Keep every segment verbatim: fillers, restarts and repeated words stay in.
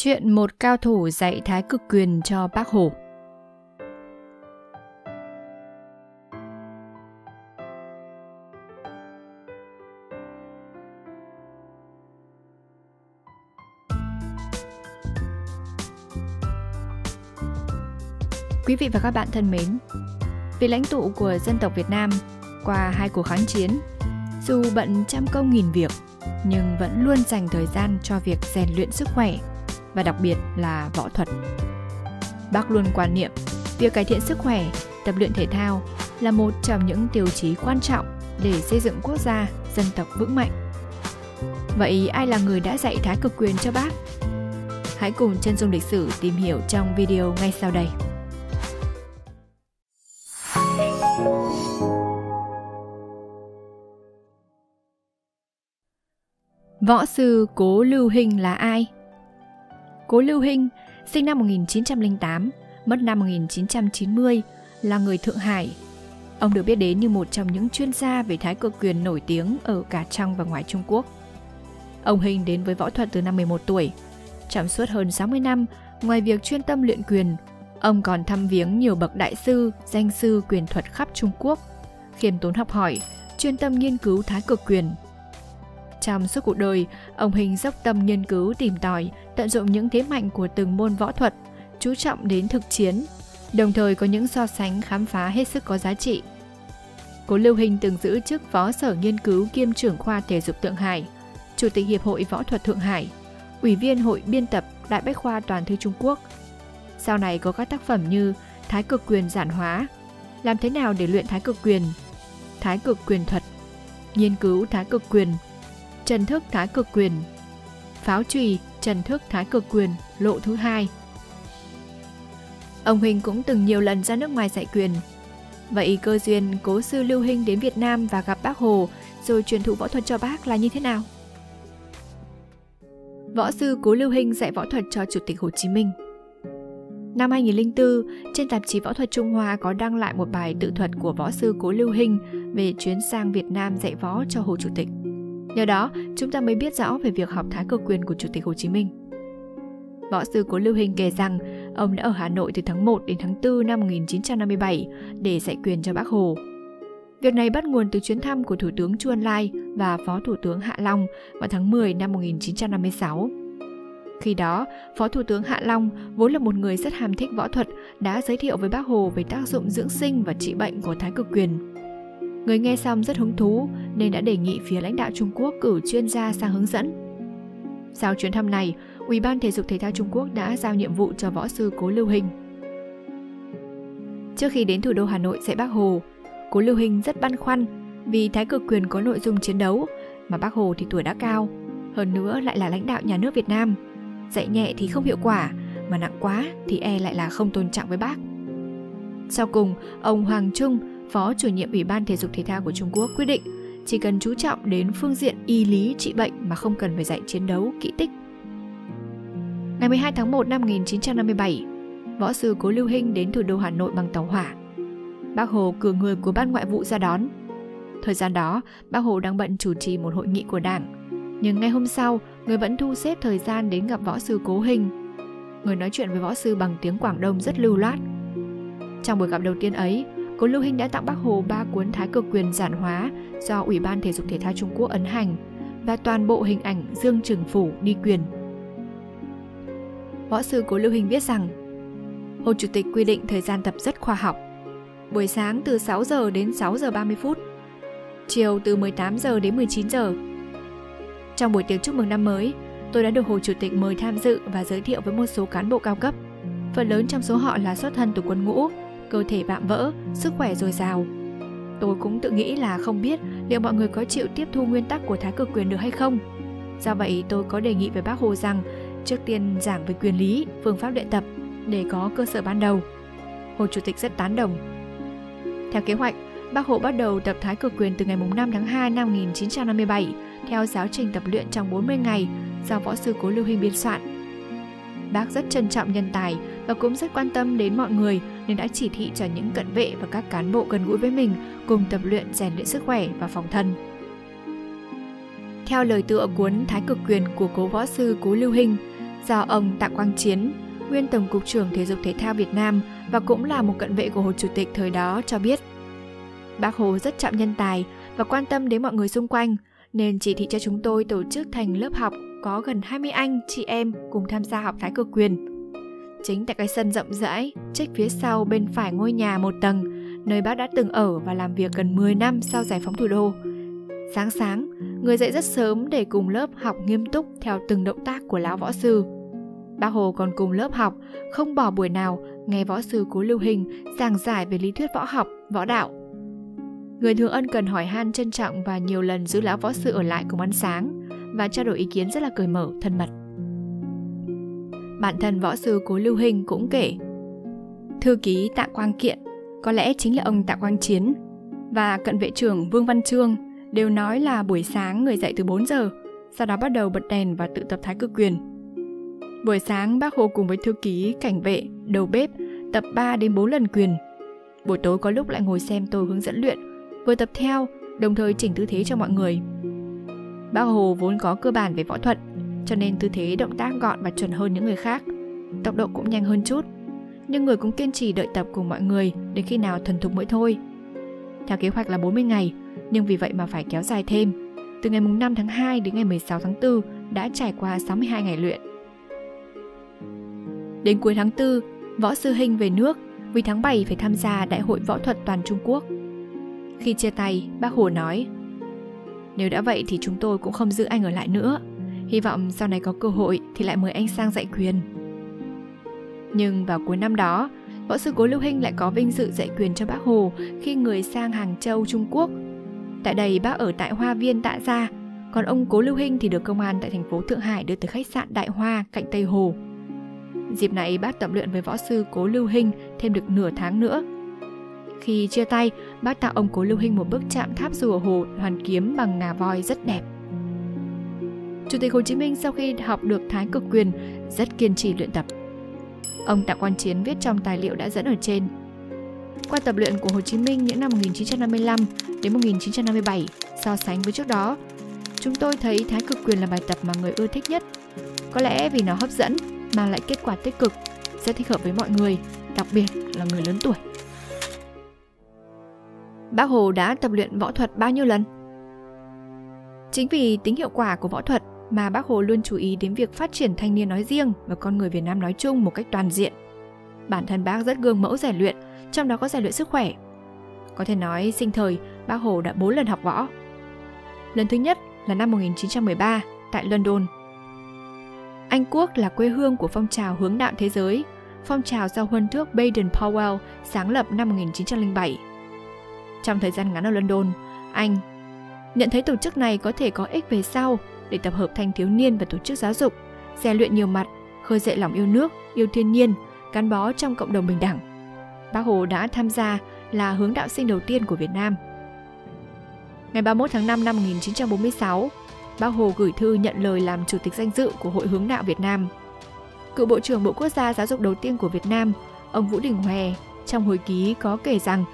Chuyện một cao thủ dạy Thái Cực Quyền cho Bác Hồ. Quý vị và các bạn thân mến, vị lãnh tụ của dân tộc Việt Nam qua hai cuộc kháng chiến, dù bận trăm công nghìn việc nhưng vẫn luôn dành thời gian cho việc rèn luyện sức khỏe và đặc biệt là võ thuật. Bác luôn quan niệm việc cải thiện sức khỏe, tập luyện thể thao là một trong những tiêu chí quan trọng để xây dựng quốc gia, dân tộc vững mạnh. Vậy ai là người đã dạy Thái Cực Quyền cho Bác? Hãy cùng Chân Dung Lịch Sử tìm hiểu trong video ngay sau đây. Võ sư Cố Lưu Hinh là ai? Cố Lưu Hinh, sinh năm một nghìn chín trăm linh tám, mất năm một nghìn chín trăm chín mươi, là người Thượng Hải. Ông được biết đến như một trong những chuyên gia về Thái Cực Quyền nổi tiếng ở cả trong và ngoài Trung Quốc. Ông Hinh đến với võ thuật từ năm mười một tuổi. Trong suốt hơn sáu mươi năm, ngoài việc chuyên tâm luyện quyền, ông còn thăm viếng nhiều bậc đại sư, danh sư quyền thuật khắp Trung Quốc, khiêm tốn học hỏi, chuyên tâm nghiên cứu Thái Cực Quyền. Trong suốt cuộc đời, ông Hinh dốc tâm nghiên cứu, tìm tòi, tận dụng những thế mạnh của từng môn võ thuật, chú trọng đến thực chiến, đồng thời có những so sánh khám phá hết sức có giá trị. Cố Lưu Hinh từng giữ chức Phó Sở Nghiên cứu kiêm trưởng khoa Thể dục Thượng Hải, Chủ tịch Hiệp hội Võ thuật Thượng Hải, Ủy viên Hội Biên tập Đại Bách khoa Toàn thư Trung Quốc. Sau này có các tác phẩm như Thái Cực Quyền giản hóa, Làm thế nào để luyện Thái Cực Quyền, Thái Cực Quyền thuật, Nghiên cứu Thái Cực Quyền, Trần thức Thái Cực Quyền, Pháo trùy Trần thức Thái Cực Quyền lộ thứ hai. Ông Hinh cũng từng nhiều lần ra nước ngoài dạy quyền. Vậy cơ duyên Cố sư Lưu Hinh đến Việt Nam và gặp Bác Hồ rồi truyền thụ võ thuật cho Bác là như thế nào? Võ sư Cố Lưu Hinh dạy võ thuật cho Chủ tịch Hồ Chí Minh. Năm hai nghìn không trăm linh tư, trên tạp chí Võ thuật Trung Hoa có đăng lại một bài tự thuật của võ sư Cố Lưu Hinh về chuyến sang Việt Nam dạy võ cho Hồ Chủ tịch. Nhờ đó, chúng ta mới biết rõ về việc học Thái Cực Quyền của Chủ tịch Hồ Chí Minh. Võ sư Cố Lưu Hinh kể rằng, ông đã ở Hà Nội từ tháng một đến tháng tư năm một nghìn chín trăm năm mươi bảy để dạy quyền cho Bác Hồ. Việc này bắt nguồn từ chuyến thăm của Thủ tướng Chu An Lai và Phó Thủ tướng Hạ Long vào tháng mười năm một nghìn chín trăm năm mươi sáu. Khi đó, Phó Thủ tướng Hạ Long, vốn là một người rất ham thích võ thuật, đã giới thiệu với Bác Hồ về tác dụng dưỡng sinh và trị bệnh của Thái Cực Quyền. Người nghe xong rất hứng thú nên đã đề nghị phía lãnh đạo Trung Quốc cử chuyên gia sang hướng dẫn. Sau chuyến thăm này, Ủy ban Thể dục Thể thao Trung Quốc đã giao nhiệm vụ cho võ sư Cố Lưu Hinh. Trước khi đến thủ đô Hà Nội dạy Bác Hồ, Cố Lưu Hinh rất băn khoăn vì Thái Cực Quyền có nội dung chiến đấu mà Bác Hồ thì tuổi đã cao, hơn nữa lại là lãnh đạo nhà nước Việt Nam. Dạy nhẹ thì không hiệu quả, mà nặng quá thì e lại là không tôn trọng với Bác. Sau cùng, ông Hoàng Trung, Phó chủ nhiệm Ủy ban Thể dục Thể thao của Trung Quốc quyết định chỉ cần chú trọng đến phương diện y lý trị bệnh mà không cần phải dạy chiến đấu, kỹ tích. Ngày mười hai tháng một năm một nghìn chín trăm năm mươi bảy, võ sư Cố Lưu Hinh đến thủ đô Hà Nội bằng tàu hỏa. Bác Hồ cử người của Ban Ngoại vụ ra đón. Thời gian đó, Bác Hồ đang bận chủ trì một hội nghị của Đảng. Nhưng ngay hôm sau, người vẫn thu xếp thời gian đến gặp võ sư Cố Hinh. Người nói chuyện với võ sư bằng tiếng Quảng Đông rất lưu loát. Trong buổi gặp đầu tiên ấy, Cố Lưu Hinh đã tặng Bác Hồ ba cuốn Thái Cực Quyền giản hóa do Ủy ban Thể dục Thể thao Trung Quốc ấn hành và toàn bộ hình ảnh Dương Trừng Phủ đi quyền. Võ sư Cố Lưu Hinh viết rằng, Hồ Chủ tịch quy định thời gian tập rất khoa học. Buổi sáng từ sáu giờ đến sáu giờ ba mươi phút, chiều từ mười tám giờ đến mười chín giờ. Trong buổi tiệc chúc mừng năm mới, tôi đã được Hồ Chủ tịch mời tham dự và giới thiệu với một số cán bộ cao cấp. Phần lớn trong số họ là xuất thân từ quân ngũ, cơ thể vạm vỡ, sức khỏe dồi dào. Tôi cũng tự nghĩ là không biết liệu mọi người có chịu tiếp thu nguyên tắc của Thái Cực Quyền được hay không. Do vậy tôi có đề nghị với Bác Hồ rằng trước tiên giảng về quyền lý, phương pháp luyện tập để có cơ sở ban đầu. Hồ Chủ tịch rất tán đồng. Theo kế hoạch, Bác Hồ bắt đầu tập Thái Cực Quyền từ ngày năm tháng hai năm một nghìn chín trăm năm mươi bảy theo giáo trình tập luyện trong bốn mươi ngày do võ sư Cố Lưu Hinh biên soạn. Bác rất trân trọng nhân tài và cũng rất quan tâm đến mọi người nên đã chỉ thị cho những cận vệ và các cán bộ gần gũi với mình cùng tập luyện rèn luyện sức khỏe và phòng thân. Theo lời tựa cuốn Thái Cực Quyền của cố võ sư Cố Lưu Hinh, do ông Tạ Quang Chiến, nguyên Tổng cục trưởng Thể dục Thể thao Việt Nam và cũng là một cận vệ của Hồ Chủ tịch thời đó cho biết. Bác Hồ rất trọng nhân tài và quan tâm đến mọi người xung quanh, nên chỉ thị cho chúng tôi tổ chức thành lớp học có gần hai mươi anh, chị em cùng tham gia học Thái Cực Quyền. Chính tại cái sân rộng rãi, trách phía sau bên phải ngôi nhà một tầng, nơi bác đã từng ở và làm việc gần mười năm sau giải phóng thủ đô. Sáng sáng, người dậy rất sớm để cùng lớp học nghiêm túc theo từng động tác của lão võ sư. Bác Hồ còn cùng lớp học, không bỏ buổi nào, nghe võ sư Cố Lưu Hinh giảng giải về lý thuyết võ học, võ đạo. Người thường ân cần hỏi han trân trọng và nhiều lần giữ lão võ sư ở lại cùng ăn sáng và trao đổi ý kiến rất là cởi mở, thân mật. Bản thân võ sư Cố Lưu Hinh cũng kể, thư ký Tạ Quang Kiện, có lẽ chính là ông Tạ Quang Chiến, và cận vệ trưởng Vương Văn Trương đều nói là buổi sáng người dậy từ bốn giờ, sau đó bắt đầu bật đèn và tự tập Thái Cực Quyền. Buổi sáng Bác Hồ cùng với thư ký, cảnh vệ, đầu bếp tập ba đến bốn lần quyền. Buổi tối có lúc lại ngồi xem tôi hướng dẫn luyện, vừa tập theo, đồng thời chỉnh tư thế cho mọi người. Bác Hồ vốn có cơ bản về võ thuật, cho nên tư thế động tác gọn và chuẩn hơn những người khác, tốc độ cũng nhanh hơn chút. Nhưng người cũng kiên trì đợi tập cùng mọi người đến khi nào thuần thục mới thôi. Theo kế hoạch là bốn mươi ngày, nhưng vì vậy mà phải kéo dài thêm. Từ ngày năm tháng hai đến ngày mười sáu tháng tư đã trải qua sáu mươi hai ngày luyện. Đến cuối tháng tư, võ sư Hinh về nước vì tháng bảy phải tham gia Đại hội Võ thuật Toàn Trung Quốc. Khi chia tay, Bác Hồ nói, nếu đã vậy thì chúng tôi cũng không giữ anh ở lại nữa. Hy vọng sau này có cơ hội thì lại mời anh sang dạy quyền. Nhưng vào cuối năm đó, võ sư Cố Lưu Hinh lại có vinh dự dạy quyền cho Bác Hồ khi người sang Hàng Châu, Trung Quốc. Tại đây bác ở tại Hoa Viên Tạ Gia, còn ông Cố Lưu Hinh thì được công an tại thành phố Thượng Hải đưa tới khách sạn Đại Hoa cạnh Tây Hồ. Dịp này bác tập luyện với võ sư Cố Lưu Hinh thêm được nửa tháng nữa. Khi chia tay, bác tặng ông Cố Lưu Hinh một bức chạm tháp rùa Hồ Hoàn Kiếm bằng ngà voi rất đẹp. Chủ tịch Hồ Chí Minh sau khi học được Thái Cực Quyền rất kiên trì luyện tập. Ông Tạ Quang Chiến viết trong tài liệu đã dẫn ở trên. Qua tập luyện của Hồ Chí Minh những năm một nghìn chín trăm năm mươi lăm đến một nghìn chín trăm năm mươi bảy, so sánh với trước đó, chúng tôi thấy Thái Cực Quyền là bài tập mà người ưa thích nhất. Có lẽ vì nó hấp dẫn, mang lại kết quả tích cực, rất thích hợp với mọi người, đặc biệt là người lớn tuổi. Bác Hồ đã tập luyện võ thuật bao nhiêu lần? Chính vì tính hiệu quả của võ thuật mà Bác Hồ luôn chú ý đến việc phát triển thanh niên nói riêng và con người Việt Nam nói chung một cách toàn diện. Bản thân bác rất gương mẫu rèn luyện, trong đó có rèn luyện sức khỏe. Có thể nói sinh thời, Bác Hồ đã bốn lần học võ. Lần thứ nhất là năm một nghìn chín trăm mười ba tại London. Anh Quốc là quê hương của phong trào hướng đạo thế giới, phong trào do huân thước Baden Powell sáng lập năm một nghìn chín trăm lẻ bảy. Trong thời gian ngắn ở London, anh nhận thấy tổ chức này có thể có ích về sau để tập hợp thanh thiếu niên và tổ chức giáo dục, rèn luyện nhiều mặt, khơi dậy lòng yêu nước, yêu thiên nhiên, gắn bó trong cộng đồng bình đẳng. Bác Hồ đã tham gia là hướng đạo sinh đầu tiên của Việt Nam. Ngày ba mươi mốt tháng năm năm một nghìn chín trăm bốn mươi sáu, Bác Hồ gửi thư nhận lời làm chủ tịch danh dự của Hội Hướng đạo Việt Nam. Cựu Bộ trưởng Bộ Quốc gia Giáo dục đầu tiên của Việt Nam, ông Vũ Đình Hoè, trong hồi ký có kể rằng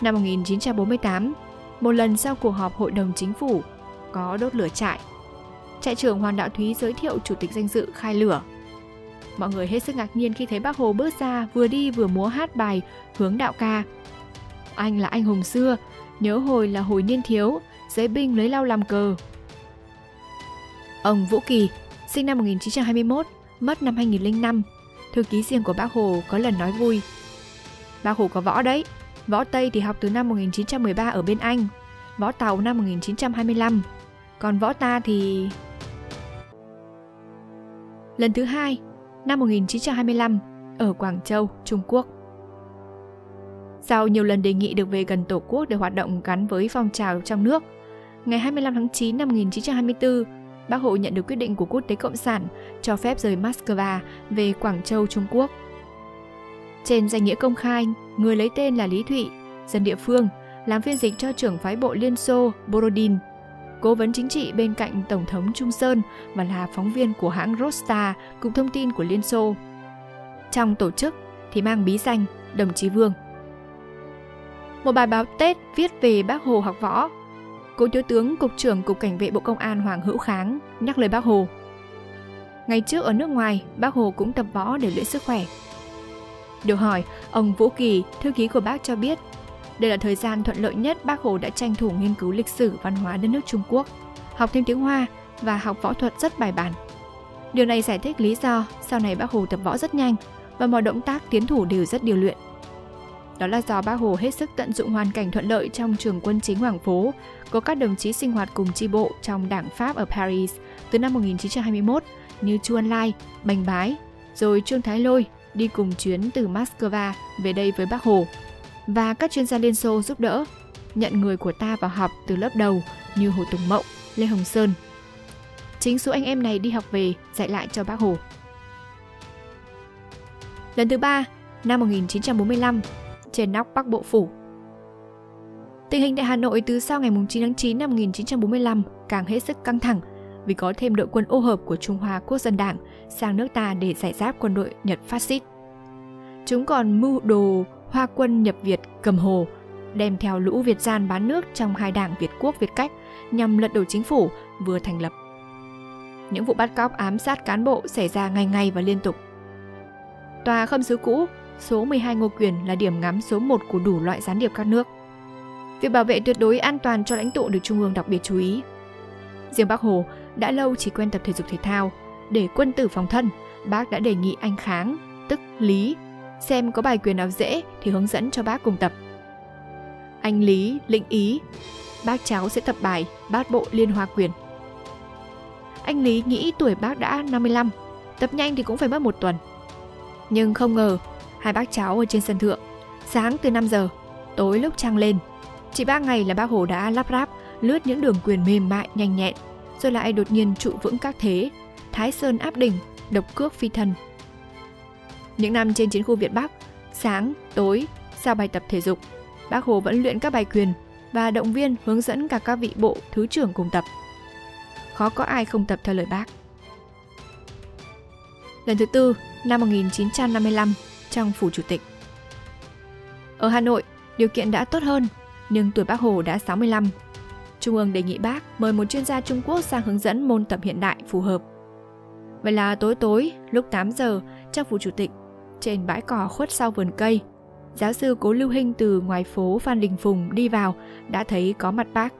năm một nghìn chín trăm bốn mươi tám, một lần sau cuộc họp Hội đồng Chính phủ có đốt lửa trại, trại trưởng Hoàng Đạo Thúy giới thiệu chủ tịch danh dự khai lửa. Mọi người hết sức ngạc nhiên khi thấy Bác Hồ bước ra vừa đi vừa múa hát bài Hướng đạo ca. Anh là anh hùng xưa, nhớ hồi là hồi niên thiếu, giấy binh lấy lau làm cờ. Ông Vũ Kỳ, sinh năm một nghìn chín trăm hai mươi mốt, mất năm hai nghìn không trăm linh năm, thư ký riêng của Bác Hồ có lần nói vui. Bác Hồ có võ đấy, võ Tây thì học từ năm một nghìn chín trăm mười ba ở bên Anh, võ Tàu năm một nghìn chín trăm hai mươi lăm, còn võ ta thì... Lần thứ hai, năm một nghìn chín trăm hai mươi lăm, ở Quảng Châu, Trung Quốc. Sau nhiều lần đề nghị được về gần Tổ quốc để hoạt động gắn với phong trào trong nước, ngày hai mươi lăm tháng chín năm một nghìn chín trăm hai mươi tư, Bác Hồ nhận được quyết định của Quốc tế Cộng sản cho phép rời Moscow về Quảng Châu, Trung Quốc. Trên danh nghĩa công khai, người lấy tên là Lý Thụy, dân địa phương, làm phiên dịch cho trưởng phái bộ Liên Xô Borodin, cố vấn chính trị bên cạnh Tổng thống Trung Sơn và là phóng viên của hãng Rosta, cục thông tin của Liên Xô. Trong tổ chức thì mang bí danh Đồng chí Vương. Một bài báo Tết viết về Bác Hồ học võ, Cố Thiếu tướng Cục trưởng Cục Cảnh vệ Bộ Công an Hoàng Hữu Kháng nhắc lời Bác Hồ. Ngày trước ở nước ngoài, Bác Hồ cũng tập võ để luyện sức khỏe. Được hỏi, ông Vũ Kỳ, thư ký của Bác cho biết, đây là thời gian thuận lợi nhất Bác Hồ đã tranh thủ nghiên cứu lịch sử văn hóa đất nước Trung Quốc, học thêm tiếng Hoa và học võ thuật rất bài bản. Điều này giải thích lý do sau này Bác Hồ tập võ rất nhanh và mọi động tác tiến thủ đều rất điều luyện. Đó là do Bác Hồ hết sức tận dụng hoàn cảnh thuận lợi trong trường quân chính Hoàng Phố, có các đồng chí sinh hoạt cùng chi bộ trong đảng Pháp ở Paris từ năm một nghìn chín trăm hai mươi mốt như Chu An Lai, Bành Bái, rồi Trương Thái Lôi đi cùng chuyến từ Moscow về đây với Bác Hồ, và các chuyên gia Liên Xô giúp đỡ, nhận người của ta vào học từ lớp đầu như Hồ Tùng Mậu, Lê Hồng Sơn. Chính số anh em này đi học về dạy lại cho Bác Hồ. Lần thứ ba, năm một nghìn chín trăm bốn mươi lăm, trên nóc Bắc Bộ Phủ. Tình hình tại Hà Nội từ sau ngày chín tháng chín năm một nghìn chín trăm bốn mươi lăm càng hết sức căng thẳng vì có thêm đội quân ô hợp của Trung Hoa Quốc dân Đảng sang nước ta để giải giáp quân đội Nhật phát xít. Chúng còn mưu đồ Hoa quân nhập Việt cầm Hồ, đem theo lũ Việt gian bán nước trong hai đảng Việt Quốc Việt Cách nhằm lật đổ chính phủ vừa thành lập. Những vụ bắt cóc ám sát cán bộ xảy ra ngày ngày và liên tục. Tòa Khâm sứ cũ, số mười hai Ngô Quyền là điểm ngắm số một của đủ loại gián điệp các nước. Việc bảo vệ tuyệt đối an toàn cho lãnh tụ được Trung ương đặc biệt chú ý. Riêng Bác Hồ đã lâu chỉ quen tập thể dục thể thao. Để quân tử phòng thân, Bác đã đề nghị anh Kháng, tức Lý, xem có bài quyền nào dễ thì hướng dẫn cho Bác cùng tập. Anh Lý lĩnh ý, bác cháu sẽ tập bài Bát Bộ Liên Hoa Quyền. Anh Lý nghĩ tuổi Bác đã năm mươi lăm, tập nhanh thì cũng phải mất một tuần. Nhưng không ngờ, hai bác cháu ở trên sân thượng, sáng từ năm giờ, tối lúc trăng lên. Chỉ ba ngày là Bác Hồ đã lắp ráp, lướt những đường quyền mềm mại nhanh nhẹn, rồi lại đột nhiên trụ vững các thế, Thái Sơn áp đỉnh, độc cước phi thần. Những năm trên chiến khu Việt Bắc, sáng, tối, sau bài tập thể dục, Bác Hồ vẫn luyện các bài quyền và động viên hướng dẫn cả các vị bộ, thứ trưởng cùng tập. Khó có ai không tập theo lời Bác. Lần thứ tư, năm một nghìn chín trăm năm mươi lăm, trong Phủ Chủ tịch. Ở Hà Nội, điều kiện đã tốt hơn, nhưng tuổi Bác Hồ đã sáu mươi lăm. Trung ương đề nghị Bác mời một chuyên gia Trung Quốc sang hướng dẫn môn tập hiện đại phù hợp. Vậy là tối tối, lúc tám giờ, trong Phủ Chủ tịch, trên bãi cỏ khuất sau vườn cây, giáo sư Cố Lưu Hinh từ ngoài phố Phan Đình Phùng đi vào đã thấy có mặt Bác.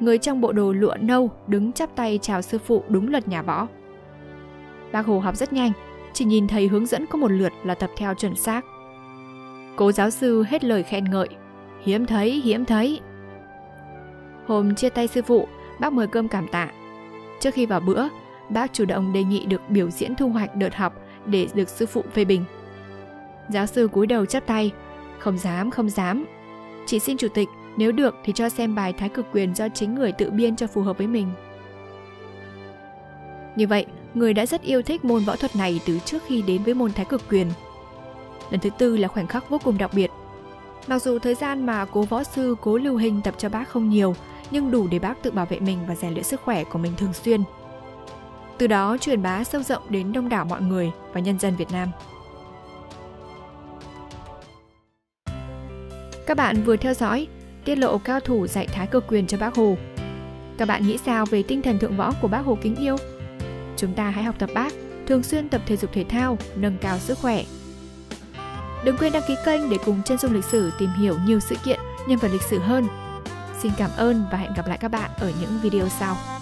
Người trong bộ đồ lụa nâu đứng chắp tay chào sư phụ đúng luật nhà võ. Bác Hồ học rất nhanh, chỉ nhìn thầy hướng dẫn có một lượt là tập theo chuẩn xác. Cố giáo sư hết lời khen ngợi, hiếm thấy, hiếm thấy. Hôm chia tay sư phụ, Bác mời cơm cảm tạ. Trước khi vào bữa, Bác chủ động đề nghị được biểu diễn thu hoạch đợt học để được sư phụ phê bình. Giáo sư cúi đầu chắp tay, không dám, không dám. Chỉ xin chủ tịch, nếu được thì cho xem bài Thái Cực Quyền do chính người tự biên cho phù hợp với mình. Như vậy, người đã rất yêu thích môn võ thuật này từ trước khi đến với môn Thái Cực Quyền. Lần thứ tư là khoảnh khắc vô cùng đặc biệt. Mặc dù thời gian mà cố võ sư Cố Lưu Hinh tập cho Bác không nhiều, nhưng đủ để Bác tự bảo vệ mình và rèn luyện sức khỏe của mình thường xuyên. Từ đó truyền bá sâu rộng đến đông đảo mọi người và nhân dân Việt Nam. Các bạn vừa theo dõi tiết lộ cao thủ dạy Thái Cực Quyền cho Bác Hồ. Các bạn nghĩ sao về tinh thần thượng võ của Bác Hồ kính yêu? Chúng ta hãy học tập Bác, thường xuyên tập thể dục thể thao, nâng cao sức khỏe. Đừng quên đăng ký kênh để cùng Chân Dung Lịch Sử tìm hiểu nhiều sự kiện, nhân vật lịch sử hơn. Xin cảm ơn và hẹn gặp lại các bạn ở những video sau.